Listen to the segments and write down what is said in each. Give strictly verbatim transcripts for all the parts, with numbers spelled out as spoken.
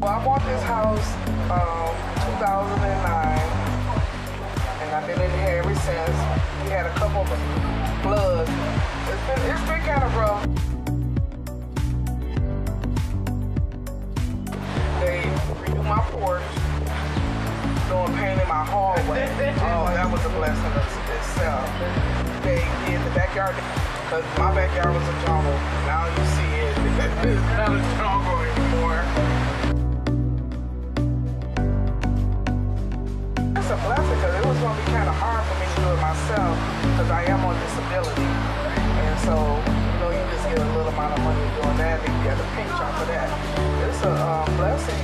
Well, I bought this house um, two thousand nine, and I've been in here ever since. We had a couple of floods. It's been, it's been kind of rough. They redo my porch, doing paint in my hallway. Oh, that was a blessing of itself. They did the backyard, because my backyard was a jungle. Now you see it, it's not a jungle anymore. It's a blessing because it was going to be kind of hard for me to do it myself because I am on disability. And so, you know, you just get a little amount of money doing that and you get a paint job for that. It's a uh, blessing.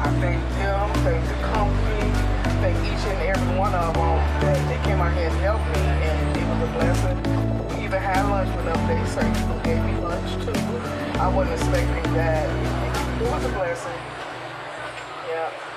I thank them, thank the company, thank each and every one of them that they came out here and helped me, and it was a blessing. We even had lunch with them. They say people gave me lunch too. I wasn't expecting that. It was a blessing. Yeah.